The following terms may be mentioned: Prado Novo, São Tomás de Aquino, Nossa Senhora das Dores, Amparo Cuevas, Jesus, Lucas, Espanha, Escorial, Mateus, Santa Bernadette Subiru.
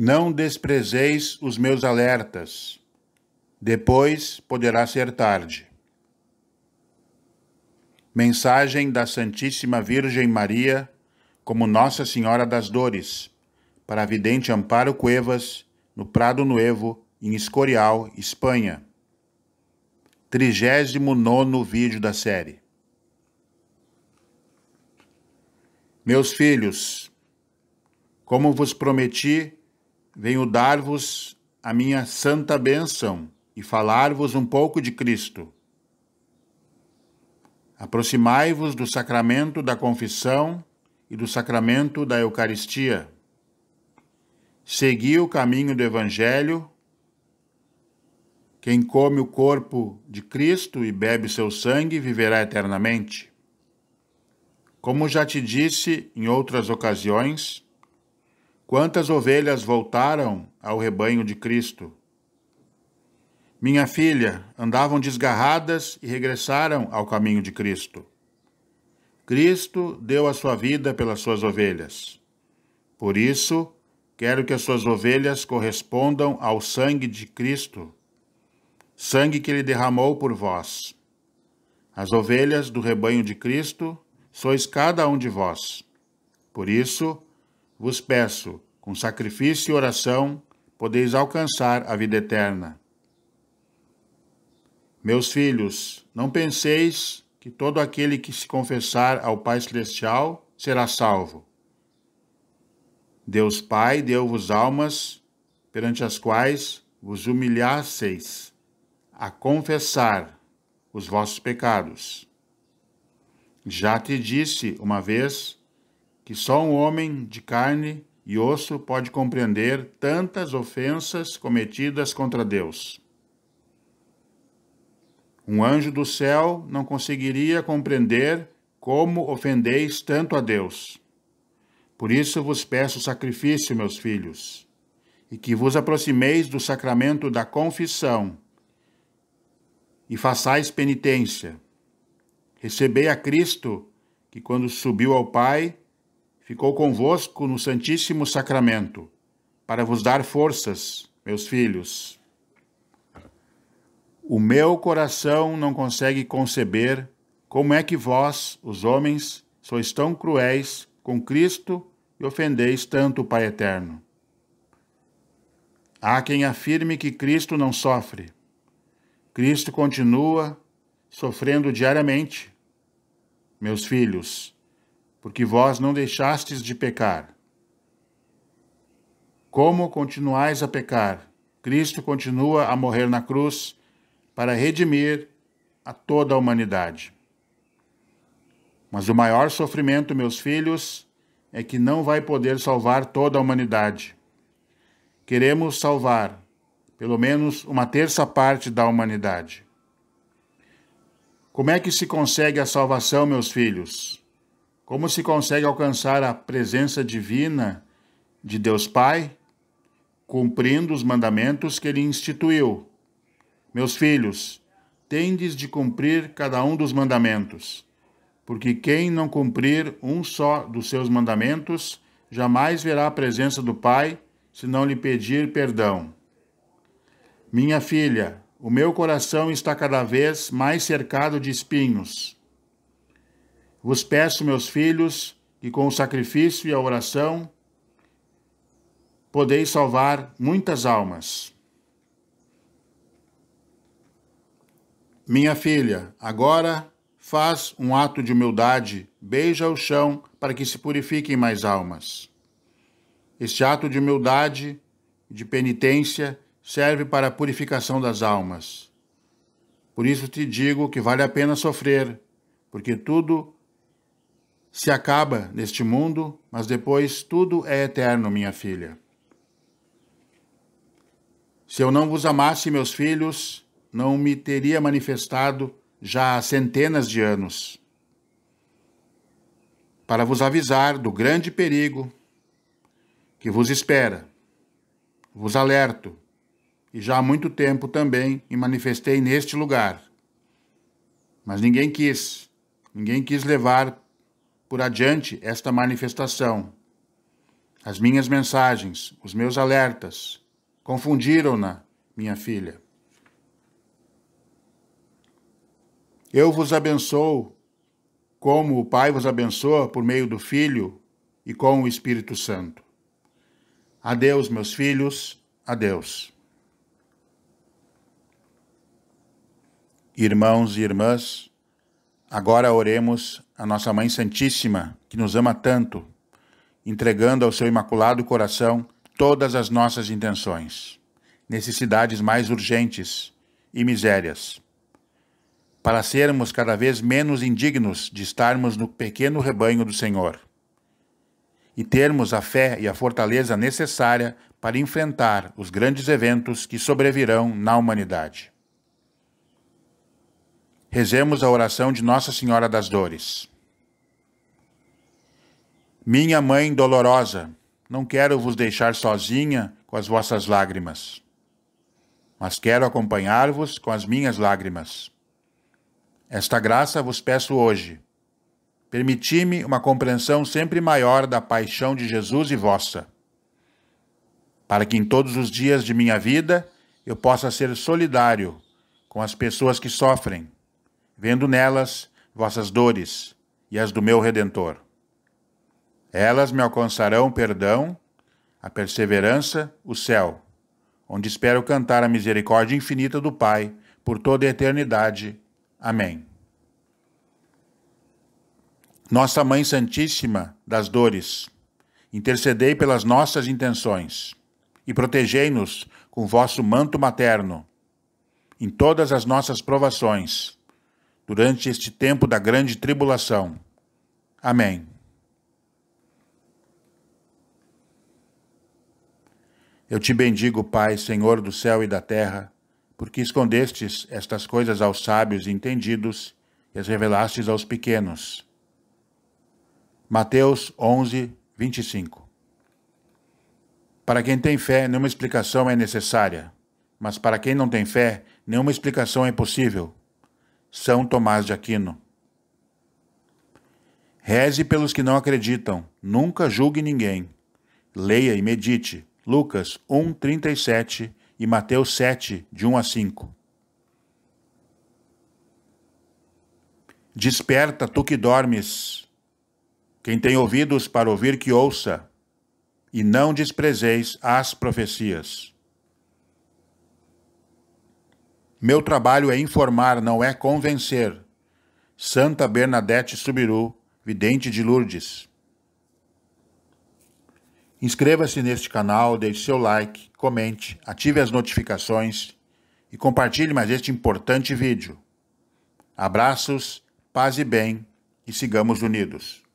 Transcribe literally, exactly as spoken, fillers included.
Não desprezeis os meus alertas. Depois poderá ser tarde. Mensagem da Santíssima Virgem Maria, como Nossa Senhora das Dores, para a vidente Amparo Cuevas, no Prado Novo, em Escorial, Espanha. trigésimo nono vídeo da série. Meus filhos, como vos prometi, venho dar-vos a minha santa bênção e falar-vos um pouco de Cristo. Aproximai-vos do sacramento da confissão e do sacramento da Eucaristia. Segui o caminho do Evangelho. Quem come o corpo de Cristo e bebe seu sangue viverá eternamente. Como já te disse em outras ocasiões, quantas ovelhas voltaram ao rebanho de Cristo? Minha filha, andavam desgarradas e regressaram ao caminho de Cristo. Cristo deu a sua vida pelas suas ovelhas. Por isso, quero que as suas ovelhas correspondam ao sangue de Cristo, sangue que ele derramou por vós. As ovelhas do rebanho de Cristo sois cada um de vós. Por isso, vos peço, com sacrifício e oração, podeis alcançar a vida eterna. Meus filhos, não penseis que todo aquele que se confessar ao Pai Celestial será salvo. Deus Pai deu-vos almas perante as quais vos humilhasseis a confessar os vossos pecados. Já te disse uma vez que só um homem de carne e osso pode compreender tantas ofensas cometidas contra Deus. Um anjo do céu não conseguiria compreender como ofendeis tanto a Deus. Por isso vos peço sacrifício, meus filhos, e que vos aproximeis do sacramento da confissão e façais penitência. Recebei a Cristo, que quando subiu ao Pai, ficou convosco no Santíssimo Sacramento, para vos dar forças, meus filhos. O meu coração não consegue conceber como é que vós, os homens, sois tão cruéis com Cristo e ofendeis tanto o Pai Eterno. Há quem afirme que Cristo não sofre. Cristo continua sofrendo diariamente, meus filhos, porque vós não deixastes de pecar. Como continuais a pecar? Cristo continua a morrer na cruz para redimir a toda a humanidade. Mas o maior sofrimento, meus filhos, é que não vai poder salvar toda a humanidade. Queremos salvar pelo menos uma terça parte da humanidade. Como é que se consegue a salvação, meus filhos? Como se consegue alcançar a presença divina de Deus Pai, cumprindo os mandamentos que ele instituiu? Meus filhos, tendes de cumprir cada um dos mandamentos, porque quem não cumprir um só dos seus mandamentos, jamais verá a presença do Pai, se não lhe pedir perdão. Minha filha, o meu coração está cada vez mais cercado de espinhos. Vos peço, meus filhos, que com o sacrifício e a oração, podeis salvar muitas almas. Minha filha, agora faz um ato de humildade, beija o chão para que se purifiquem mais almas. Este ato de humildade, de penitência, serve para a purificação das almas. Por isso te digo que vale a pena sofrer, porque tudo se acaba neste mundo, mas depois tudo é eterno, minha filha. Se eu não vos amasse, meus filhos, não me teria manifestado já há centenas de anos, para vos avisar do grande perigo que vos espera. Vos alerto, e já há muito tempo também me manifestei neste lugar, mas ninguém quis, ninguém quis levar por adiante esta manifestação. As minhas mensagens, os meus alertas, confundiram-na, minha filha. Eu vos abençoo, como o Pai vos abençoa por meio do Filho e com o Espírito Santo. Adeus, meus filhos, adeus. Irmãos e irmãs, agora oremos a Nossa Mãe Santíssima, que nos ama tanto, entregando ao seu imaculado coração todas as nossas intenções, necessidades mais urgentes e misérias, para sermos cada vez menos indignos de estarmos no pequeno rebanho do Senhor e termos a fé e a fortaleza necessária para enfrentar os grandes eventos que sobrevirão na humanidade. Rezemos a oração de Nossa Senhora das Dores. Minha Mãe dolorosa, não quero vos deixar sozinha com as vossas lágrimas, mas quero acompanhar-vos com as minhas lágrimas. Esta graça vos peço hoje. Permiti-me uma compreensão sempre maior da paixão de Jesus e vossa, para que em todos os dias de minha vida eu possa ser solidário com as pessoas que sofrem, vendo nelas vossas dores e as do meu Redentor. Elas me alcançarão o perdão, a perseverança, o céu, onde espero cantar a misericórdia infinita do Pai por toda a eternidade. Amém. Nossa Mãe Santíssima das Dores, intercedei pelas nossas intenções e protegei-nos com vosso manto materno em todas as nossas provações, durante este tempo da grande tribulação. Amém. Eu te bendigo, Pai, Senhor do céu e da terra, porque escondestes estas coisas aos sábios e entendidos e as revelastes aos pequenos. Mateus onze, vinte e cinco. Para quem tem fé, nenhuma explicação é necessária, mas para quem não tem fé, nenhuma explicação é possível. São Tomás de Aquino. Reze pelos que não acreditam, nunca julgue ninguém. Leia e medite Lucas um, trinta e sete e Mateus sete, de um a cinco. Desperta, tu que dormes. Quem tem ouvidos para ouvir, que ouça, e não desprezeis as profecias. Meu trabalho é informar, não é convencer. Santa Bernadette Subiru, vidente de Lourdes. Inscreva-se neste canal, deixe seu like, comente, ative as notificações e compartilhe mais este importante vídeo. Abraços, paz e bem, e sigamos unidos.